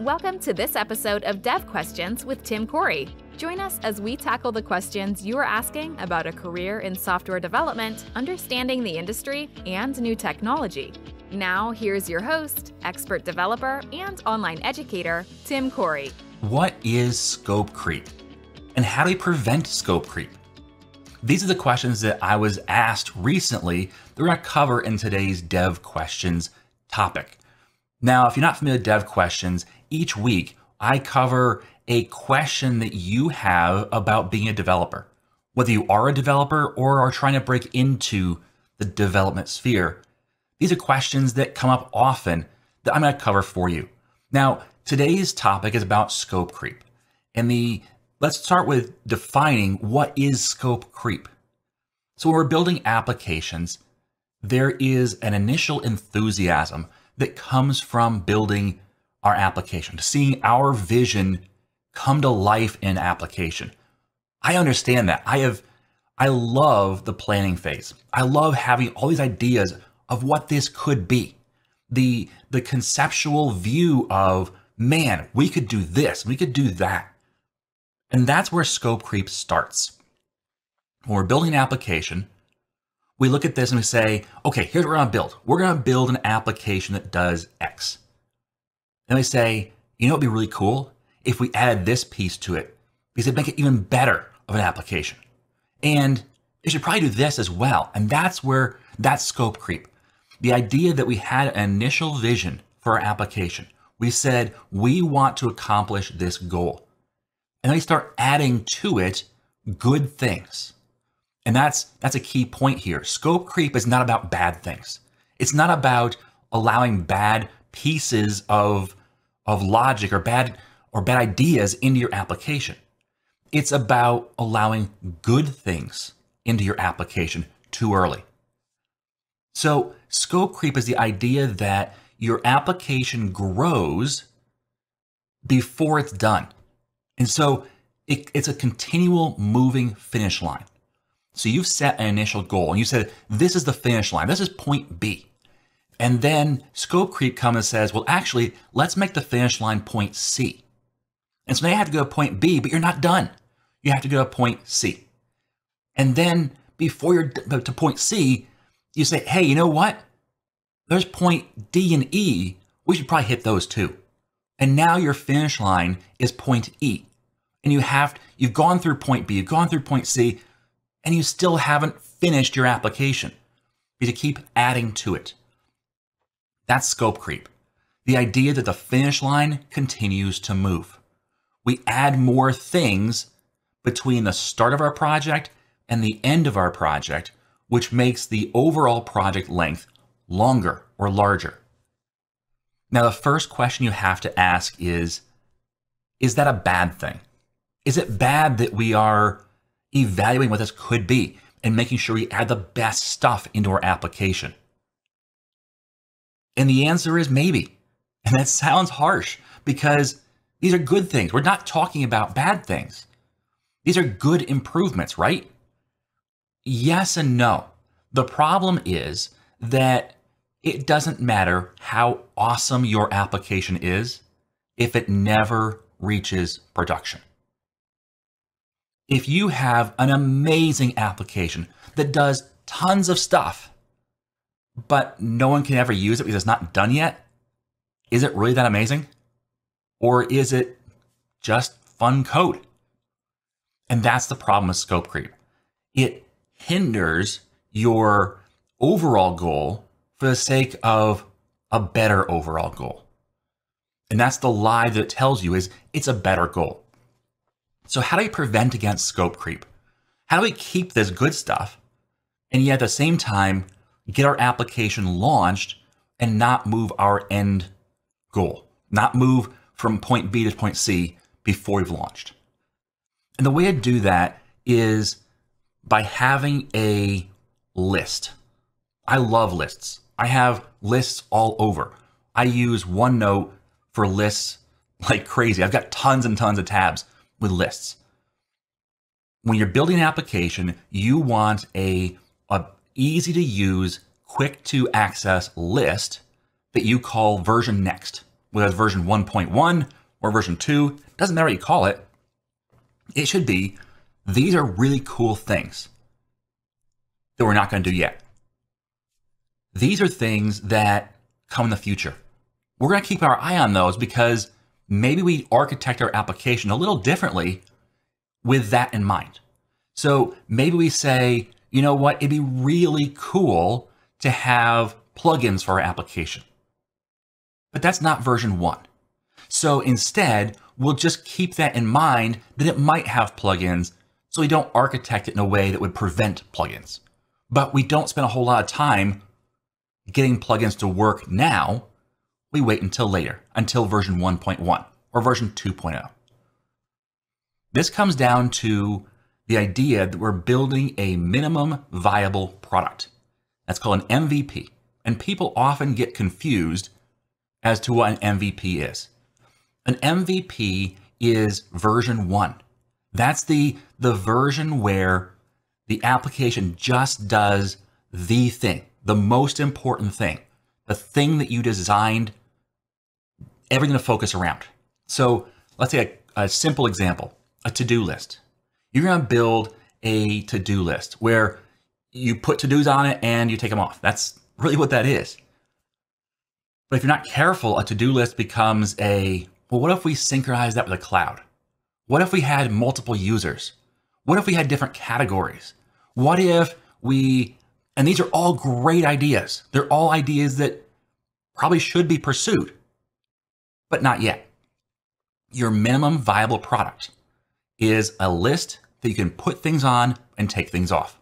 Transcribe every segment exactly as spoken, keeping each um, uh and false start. Welcome to this episode of Dev Questions with Tim Corey. Join us as we tackle the questions you are asking about a career in software development, understanding the industry, and new technology. Now, here's your host, expert developer and online educator, Tim Corey. What is scope creep? And how do we prevent scope creep? These are the questions that I was asked recently that we're going to cover in today's Dev Questions topic. Now, if you're not familiar with Dev Questions, each week I cover a question that you have about being a developer. Whether you are a developer or are trying to break into the development sphere, these are questions that come up often that I'm going to cover for you. Now, today's topic is about scope creep. And the let's start with defining what is scope creep. So when we're building applications, there is an initial enthusiasm that comes from building our application, to seeing our vision come to life in application. I understand that. I have, I love the planning phase. I love having all these ideas of what this could be. The, the conceptual view of, man, we could do this, we could do that. And that's where scope creep starts. When we're building an application, we look at this and we say, okay, here's what we're gonna build. We're gonna build an application that does X. Then we say, you know, it'd be really cool if we added this piece to it, because it'd make it even better of an application. And it should probably do this as well. And that's where, that's scope creep. The idea that we had an initial vision for our application. We said, we want to accomplish this goal. And then we start adding to it good things. And that's, that's a key point here. Scope creep is not about bad things. It's not about allowing bad pieces of, of logic or bad, or bad ideas into your application. It's about allowing good things into your application too early. So scope creep is the idea that your application grows before it's done. And so it, it's a continual moving finish line. So you've set an initial goal and you said, this is the finish line. This is point B. And then scope creep comes and says, well, actually, let's make the finish line point C. And so now you have to go to point B, but you're not done. You have to go to point C. And then before you're to point C, you say, hey, you know what? There's point D and E. We should probably hit those too. And now your finish line is point E. And you have, you've gone through point B, you've gone through point C, and you still haven't finished your application. You have to keep adding to it. That's scope creep. The idea that the finish line continues to move. We add more things between the start of our project and the end of our project, which makes the overall project length longer or larger. Now, the first question you have to ask is, is that a bad thing? Is it bad that we are evaluating what this could be and making sure we add the best stuff into our application? And the answer is maybe. And that sounds harsh because these are good things. We're not talking about bad things. These are good improvements, right? Yes and no. The problem is that it doesn't matter how awesome your application is if it never reaches production. If you have an amazing application that does tons of stuff, but no one can ever use it because it's not done yet, is it really that amazing? Or is it just fun code? And that's the problem with scope creep. It hinders your overall goal for the sake of a better overall goal. And that's the lie that it tells you is it's a better goal. So how do we prevent against scope creep? How do we keep this good stuff and yet at the same time get our application launched and not move our end goal, not move from point B to point C before we've launched? And the way to do that is by having a list. I love lists. I have lists all over. I use OneNote for lists like crazy. I've got tons and tons of tabs with lists. When you're building an application, you want a, a easy to use, quick to access list that you call version next. whether it's version one point one or version two, doesn't matter what you call it, it should be, these are really cool things that we're not going to do yet. These are things that come in the future. We're going to keep our eye on those because maybe we architect our application a little differently with that in mind. So maybe we say, you know what, it'd be really cool to have plugins for our application, but that's not version one. So instead, we'll just keep that in mind that it might have plugins, so we don't architect it in a way that would prevent plugins. But we don't spend a whole lot of time getting plugins to work now. We wait until later, until version one point one or version two point oh. This comes down to the idea that we're building a minimum viable product. That's called an M V P. And people often get confused as to what an M V P is. An M V P is version one. That's the, the version where the application just does the thing, the most important thing, the thing that you designed everything to focus around. So let's say a, a simple example, a to-do list. You're gonna build a to-do list where you put to-dos on it and you take them off. That's really what that is. But if you're not careful, a to-do list becomes a, well, what if we synchronize that with a cloud? What if we had multiple users? What if we had different categories? What if we, and these are all great ideas. They're all ideas that probably should be pursued, but not yet. Your minimum viable product is a list that you can put things on and take things off.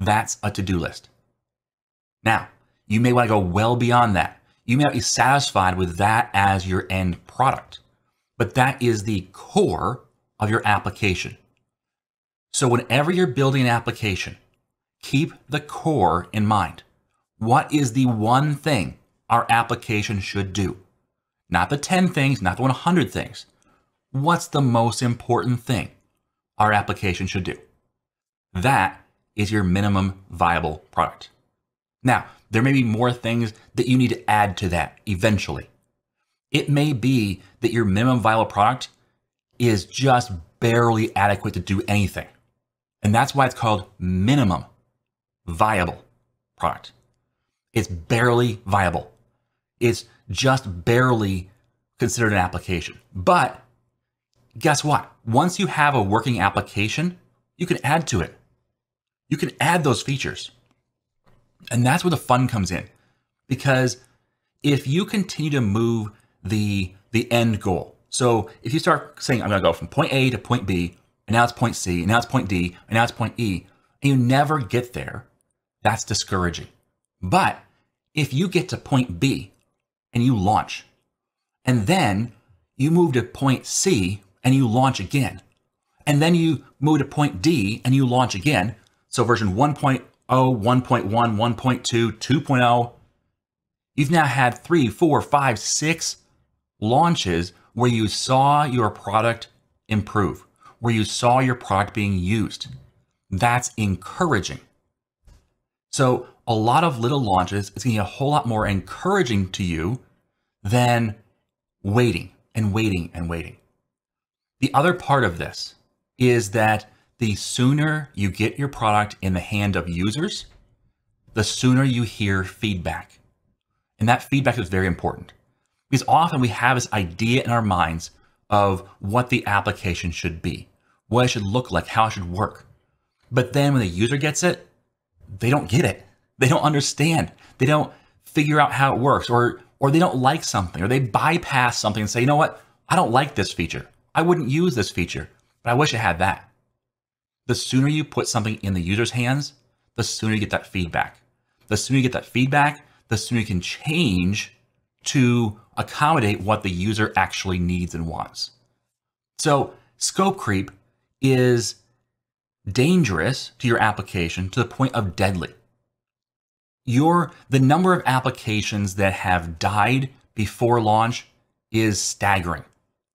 That's a to-do list. Now, you may want to go well beyond that. You may not be satisfied with that as your end product, but that is the core of your application. So whenever you're building an application, keep the core in mind. What is the one thing our application should do? Not the ten things, not the one hundred things. What's the most important thing our application should do? That is your minimum viable product. Now, there may be more things that you need to add to that eventually. It may be that your minimum viable product is just barely adequate to do anything. And that's why it's called minimum viable product. It's barely viable. It's just barely considered an application. But guess what? Once you have a working application, you can add to it. You can add those features. And that's where the fun comes in, because if you continue to move the, the end goal, so if you start saying, I'm going to go from point A to point B, and now it's point C, and now it's point D, and now it's point E, and you never get there, that's discouraging. But if you get to point B and you launch, and then you move to point C and you launch again, and then you move to point D and you launch again, so version one point oh, one point one, one point two, two point oh, you've now had three, four, five, six launches where you saw your product improve, where you saw your product being used. That's encouraging. So a lot of little launches is going to be a whole lot more encouraging to you than waiting and waiting and waiting. The other part of this is that the sooner you get your product in the hand of users, the sooner you hear feedback. And that feedback is very important, because often we have this idea in our minds of what the application should be, what it should look like, how it should work. But then when the user gets it, they don't get it. They don't understand. They don't figure out how it works, or, or they don't like something, or they bypass something and say, you know what? I don't like this feature. I wouldn't use this feature, but I wish it had that. The sooner you put something in the user's hands, the sooner you get that feedback. The sooner you get that feedback, the sooner you can change to accommodate what the user actually needs and wants. So scope creep is dangerous to your application to the point of deadly. Your, the number of applications that have died before launch is staggering.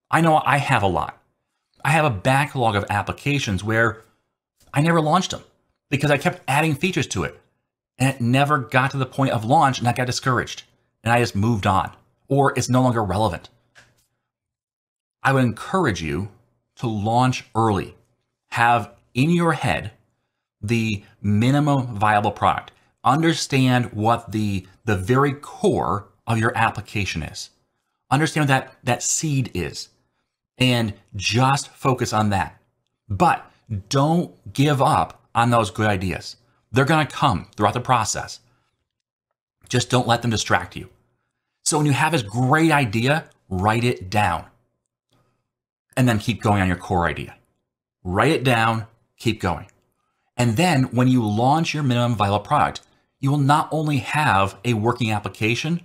I know I have a lot. I have a backlog of applications where I never launched them because I kept adding features to it and it never got to the point of launch, and I got discouraged and I just moved on, or it's no longer relevant. I would encourage you to launch early. Have in your head the minimum viable product. Understand what the, the very core of your application is. Understand what that, that seed is, and just focus on that. But don't give up on those good ideas. They're gonna come throughout the process. Just don't let them distract you. So when you have this great idea, write it down and then keep going on your core idea. Write it down, keep going. And then when you launch your minimum viable product, you will not only have a working application,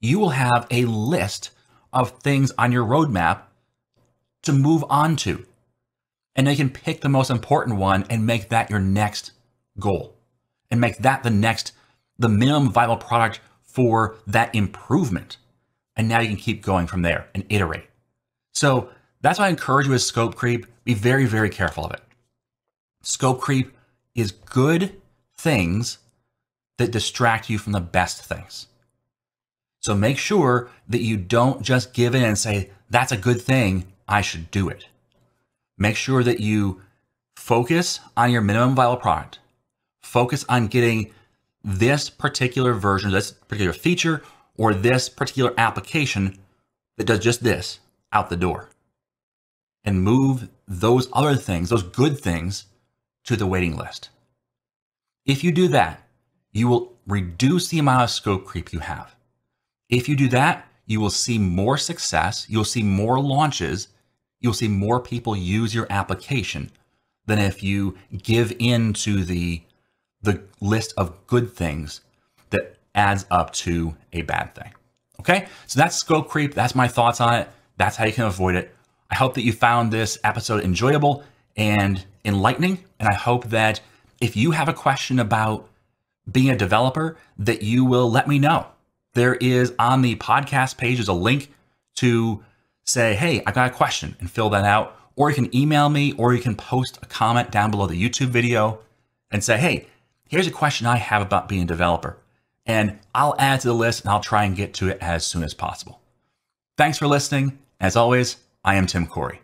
you will have a list of things on your roadmap to move on to. And they can pick the most important one and make that your next goal, and make that the next, the minimum viable product for that improvement. And now you can keep going from there and iterate. So that's why I encourage you with scope creep. Be very, very careful of it. Scope creep is good things that distract you from the best things. So make sure that you don't just give in and say, that's a good thing, I should do it. Make sure that you focus on your minimum viable product. Focus on getting this particular version, this particular feature, or this particular application that does just this out the door, and move those other things, those good things, to the waiting list. If you do that, you will reduce the amount of scope creep you have. If you do that, you will see more success, you'll see more launches, you'll see more people use your application than if you give in to the, the list of good things that adds up to a bad thing. Okay, so that's scope creep. That's my thoughts on it. That's how you can avoid it. I hope that you found this episode enjoyable and enlightening. And I hope that if you have a question about being a developer, that you will let me know. There is on the podcast page, there's a link to say, hey, I got a question, and fill that out. Or you can email me, or you can post a comment down below the YouTube video and say, hey, here's a question I have about being a developer, and I'll add to the list and I'll try and get to it as soon as possible. Thanks for listening. As always, I am Tim Corey.